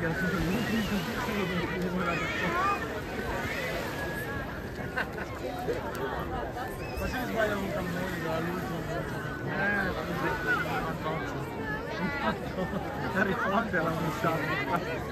Ma se sbaglia un cannone dall'ultimo la Harry Potter l'ha bussato.